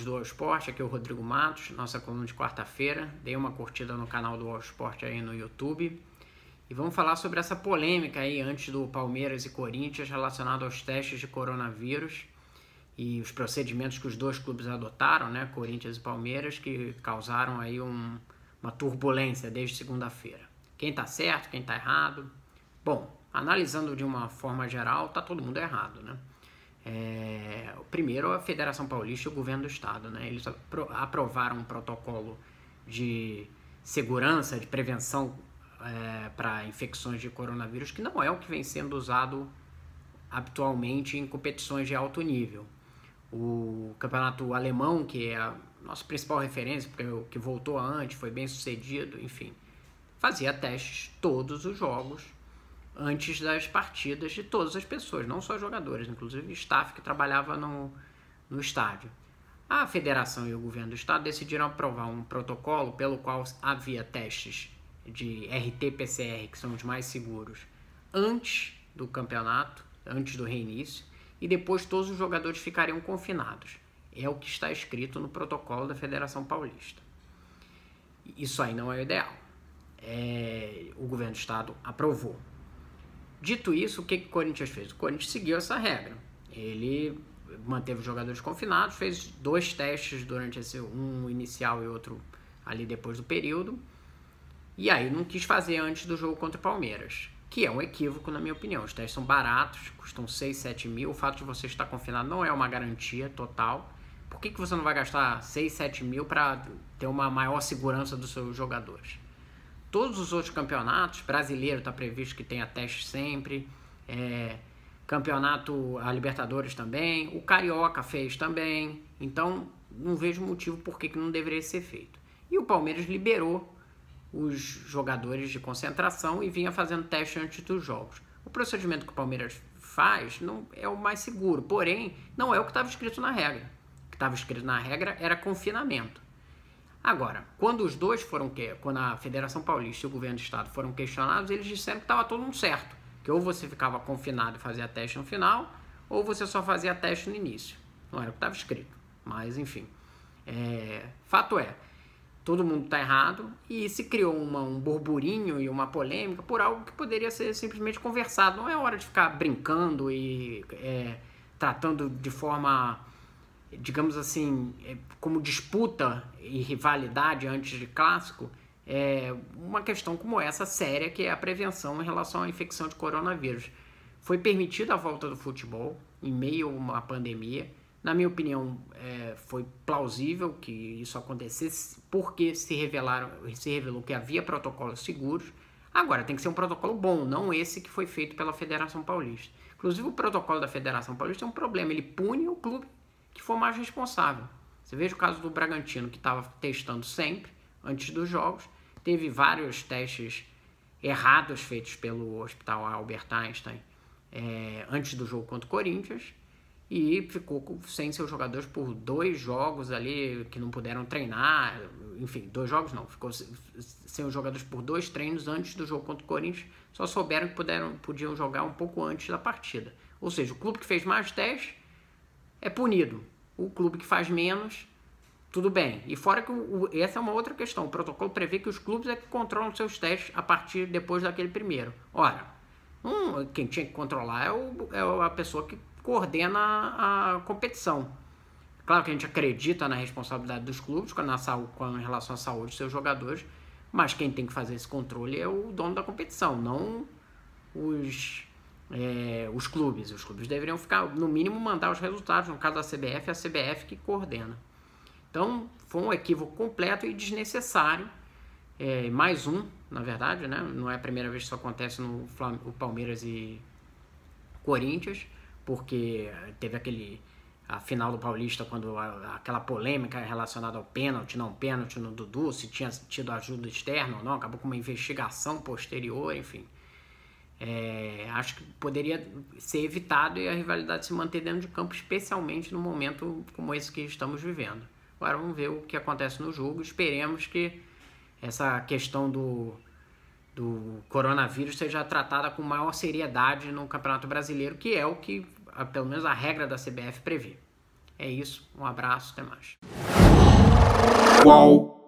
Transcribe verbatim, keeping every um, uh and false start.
amigos do All Sport, aqui é o Rodrigo Matos, nossa coluna de quarta-feira. Dei uma curtida no canal do All Sport aí no YouTube. E vamos falar sobre essa polêmica aí antes do Palmeiras e Corinthians relacionado aos testes de coronavírus e os procedimentos que os dois clubes adotaram, né, Corinthians e Palmeiras, que causaram aí um, uma turbulência desde segunda-feira. Quem tá certo, quem tá errado? Bom, analisando de uma forma geral, tá todo mundo errado, né? É, o primeiro, a Federação Paulista e o Governo do Estado, né? Eles aprovaram um protocolo de segurança, de prevenção é, para infecções de coronavírus, que não é o que vem sendo usado habitualmente em competições de alto nível. O Campeonato Alemão, que é a nossa principal referência, porque o que voltou antes foi bem sucedido, enfim, fazia testes todos os jogos antes das partidas de todas as pessoas, não só jogadores, inclusive staff que trabalhava no, no estádio. A Federação e o Governo do Estado decidiram aprovar um protocolo pelo qual havia testes de R T P C R, que são os mais seguros, antes do campeonato, antes do reinício, e depois todos os jogadores ficariam confinados. É o que está escrito no protocolo da Federação Paulista. Isso aí não é o ideal. É, o Governo do Estado aprovou. Dito isso, o que, que o Corinthians fez? O Corinthians seguiu essa regra. Ele manteve os jogadores confinados, fez dois testes durante esse, um inicial e outro ali depois do período. E aí não quis fazer antes do jogo contra o Palmeiras, que é um equívoco na minha opinião. Os testes são baratos, custam seis, sete mil. O fato de você estar confinado não é uma garantia total. Por que, que você não vai gastar seis, sete mil para ter uma maior segurança dos seus jogadores? Todos os outros campeonatos, brasileiro está previsto que tenha teste sempre, é, campeonato, a Libertadores também, o Carioca fez também, então não vejo motivo por que, que não deveria ser feito. E o Palmeiras liberou os jogadores de concentração e vinha fazendo teste antes dos jogos. O procedimento que o Palmeiras faz não é o mais seguro, porém não é o que estava escrito na regra. O que estava escrito na regra era confinamento. Agora, quando os dois foram, quando a Federação Paulista e o Governo do Estado foram questionados, eles disseram que estava todo mundo certo, que ou você ficava confinado e fazia teste no final, ou você só fazia teste no início. Não era o que estava escrito, mas enfim. É, fato é, todo mundo está errado e se criou uma, um burburinho e uma polêmica por algo que poderia ser simplesmente conversado. Não é hora de ficar brincando e é, tratando de forma, digamos assim, como disputa e rivalidade antes de clássico, é uma questão como essa séria, que é a prevenção em relação à infecção de coronavírus. Foi permitida a volta do futebol em meio a uma pandemia. Na minha opinião, é, foi plausível que isso acontecesse, porque se, revelaram, se revelou que havia protocolos seguros. Agora, tem que ser um protocolo bom, não esse que foi feito pela Federação Paulista. Inclusive, o protocolo da Federação Paulista é um problema, ele pune o clube que for mais responsável. Você veja o caso do Bragantino, que estava testando sempre, antes dos jogos, teve vários testes errados feitos pelo Hospital Albert Einstein é, antes do jogo contra o Corinthians, e ficou sem seus jogadores por dois jogos ali, que não puderam treinar, enfim, dois jogos não, ficou sem os jogadores por dois treinos antes do jogo contra o Corinthians, só souberam que puderam, podiam jogar um pouco antes da partida. Ou seja, o clube que fez mais testes é punido. O clube que faz menos, tudo bem. E fora que o, o, essa é uma outra questão. O protocolo prevê que os clubes é que controlam seus testes a partir depois daquele primeiro. Ora, um, quem tinha que controlar é, o, é a pessoa que coordena a, a competição. Claro que a gente acredita na responsabilidade dos clubes com, na, com relação à saúde dos seus jogadores, mas quem tem que fazer esse controle é o dono da competição, não os... É, os clubes, os clubes deveriam ficar, no mínimo, mandar os resultados. No caso da C B F, é a C B F que coordena. Então, foi um equívoco completo e desnecessário. É, mais um, na verdade, né? Não é a primeira vez que isso acontece no Flam- o Palmeiras e Corinthians, porque teve aquele, a final do Paulista, quando a, aquela polêmica relacionada ao pênalti, não pênalti no Dudu, se tinha tido ajuda externa ou não, acabou com uma investigação posterior, enfim. É, acho que poderia ser evitado e a rivalidade se manter dentro de campo, especialmente num momento como esse que estamos vivendo. Agora vamos ver o que acontece no jogo. Esperemos que essa questão do, do coronavírus seja tratada com maior seriedade no Campeonato Brasileiro, que é o que, pelo menos, a regra da C B F prevê. É isso, um abraço, até mais. Uau.